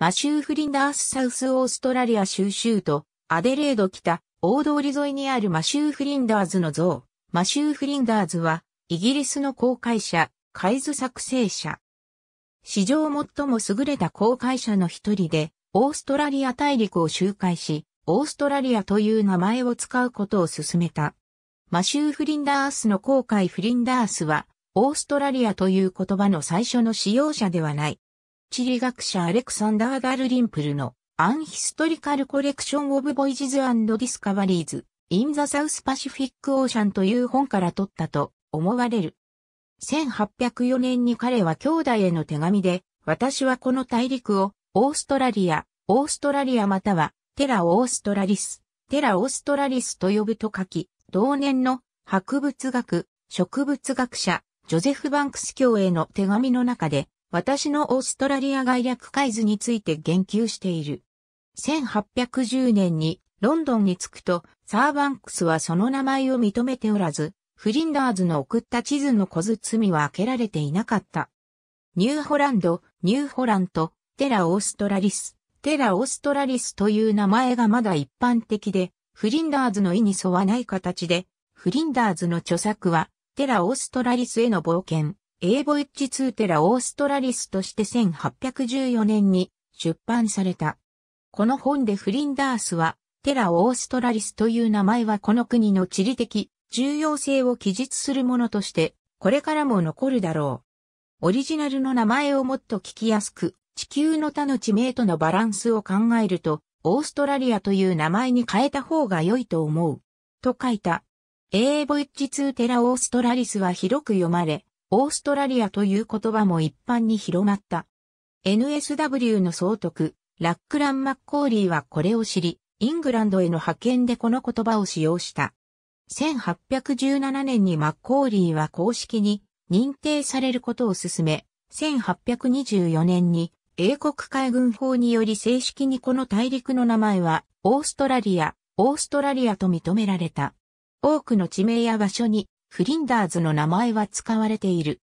マシュー・フリンダース・サウス・オーストラリア州州都、アデレード北、大通り沿いにあるマシュー・フリンダーズの像。マシュー・フリンダーズは、イギリスの航海者、海図作成者。史上最も優れた航海者の一人で、オーストラリア大陸を周回し、オーストラリアという名前を使うことを勧めた。マシュー・フリンダースの航海フリンダースは、オーストラリアという言葉の最初の使用者ではない。地理学者アレクサンダー・ガルリンプルのアンヒストリカルコレクション・オブ・ボイジズ・アンド・ディスカバリーズ・イン・ザ・サウス・パシフィック・オーシャンという本から取ったと思われる。1804年に彼は兄弟への手紙で、私はこの大陸を、オーストラリアまたは、テラオーストラリスと呼ぶと書き、同年の博物学、植物学者、ジョゼフ・バンクス卿への手紙の中で、私のオーストラリア概略海図について言及している。1810年にロンドンに着くと、サーバンクスはその名前を認めておらず、フリンダーズの送った地図の小包は開けられていなかった。ニューホランド、テラオーストラリスという名前がまだ一般的で、フリンダーズの意に沿わない形で、フリンダーズの著作は、テラオーストラリスへの冒険、A Voyage to Terra Australisとして1814年に出版された。この本でフリンダースは、テラオーストラリスという名前はこの国の地理的重要性を記述するものとして、これからも残るだろう。オリジナルの名前をもっと聞きやすく、地球の他の地名とのバランスを考えると、オーストラリアという名前に変えた方が良いと思う。と書いた。A Voyage to Terra Australisは広く読まれ、オーストラリアという言葉も一般に広まった。NSW の総督、ラックラン・マッコーリーはこれを知り、イングランドへの派遣でこの言葉を使用した。1817年にマッコーリーは公式に認定されることを勧め、1824年に英国海軍法により正式にこの大陸の名前はオーストラリアと認められた。多くの地名や場所にフリンダーズの名前は使われている。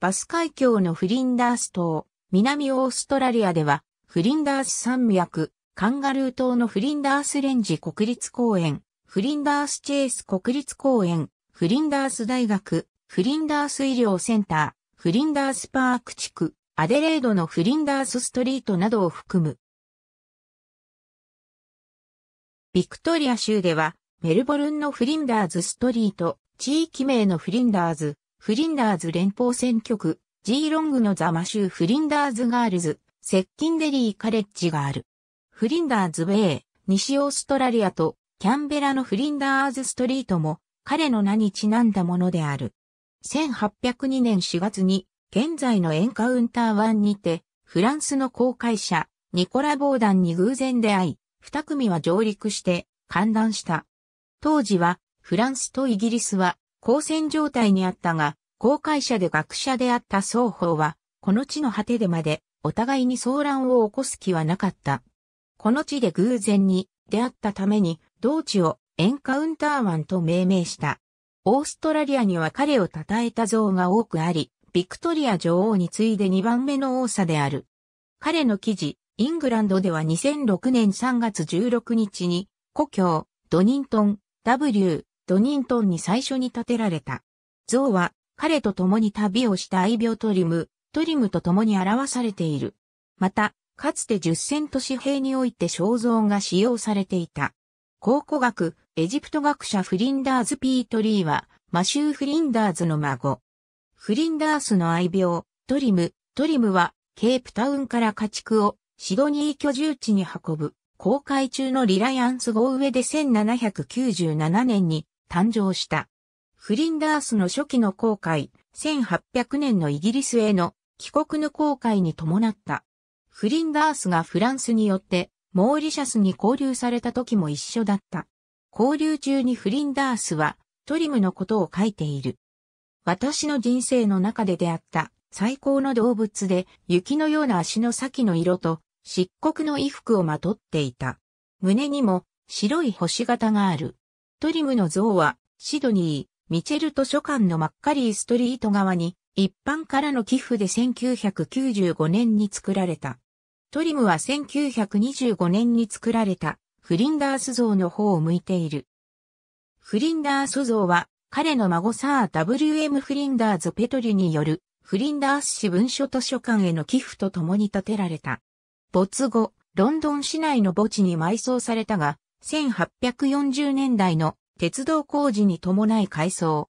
バス海峡のフリンダース島、南オーストラリアではフリンダース山脈、カンガルー島のフリンダースレンジ国立公園、フリンダースチェイス国立公園、フリンダース大学、フリンダース医療センター、フリンダースパーク地区、アデレードのフリンダースストリートなどを含む。ビクトリア州では、メルボルンのフリンダーズストリート、地域名のフリンダーズ連邦選挙区、ジーロングのザマシューフリンダーズガールズ、セッキンデリーカレッジがある。フリンダーズベイ、西オーストラリアとキャンベラのフリンダーズストリートも彼の名にちなんだものである。1802年4月に、現在のエンカウンター湾にて、フランスの航海者、ニコラ・ボーダンに偶然出会い、二組は上陸して、歓談した。当時は、フランスとイギリスは、交戦状態にあったが、航海者で学者であった双方は、この地の果てでまで、お互いに騒乱を起こす気はなかった。この地で偶然に出会ったために、同地をエンカウンター湾と命名した。オーストラリアには彼を称えた像が多くあり、ビクトリア女王に次いで2番目の多さである。彼の記事、イングランドでは2006年3月16日に、故郷、ドニントン、W、ドニントンに最初に建てられた。像は、彼と共に旅をした愛猫トリムと共に表されている。また、かつて10セント紙幣において肖像が使用されていた。考古学、エジプト学者フリンダーズ・ピートリーは、マシュー・フリンダーズの孫。フリンダースの愛猫、トリムは、ケープタウンから家畜をシドニー居住地に運ぶ、航海中のリライアンス号上で1797年に誕生した。フリンダースの初期の航海、1800年のイギリスへの帰国の航海に伴った。フリンダースがフランスによってモーリシャスに拘留された時も一緒だった。拘留中にフリンダースはトリムのことを書いている。私の人生の中で出会った最高の動物で雪のような足の先の色と漆黒の衣服をまとっていた。胸にも白い星型がある。トリムの像はシドニー、ミチェル図書館のマッカリーストリート側に一般からの寄付で1995年に作られた。トリムは1925年に作られたフリンダース像の方を向いている。フリンダース像は彼の孫サー W.M. フリンダーズ・ペトリによるフリンダース市文書図書館への寄付とともに建てられた。没後、ロンドン市内の墓地に埋葬されたが、1840年代の鉄道工事に伴い改装。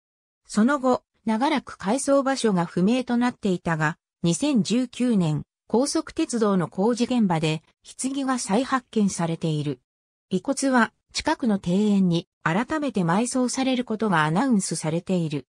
その後、長らく改装場所が不明となっていたが、2019年、高速鉄道の工事現場で、棺が再発見されている。遺骨は、近くの庭園に改めて埋葬されることがアナウンスされている。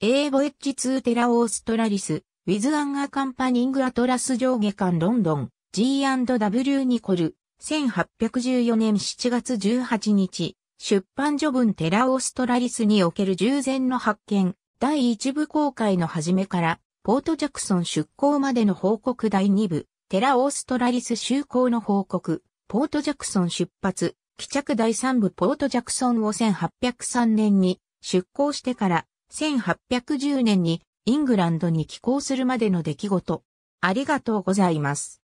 A Voyage to Terra Australis, with an accompanying Atlas 上下巻ロンドン、G&W ニコル、1814年7月18日、出版序文テラ・オーストラリスにおける従前の発見、第1部公開の始めから、ポートジャクソン出港までの報告第2部、テラ・オーストラリス就航の報告、ポートジャクソン出発、帰着第3部ポートジャクソンを1803年に出港してから、1810年にイングランドに寄港するまでの出来事。ありがとうございます。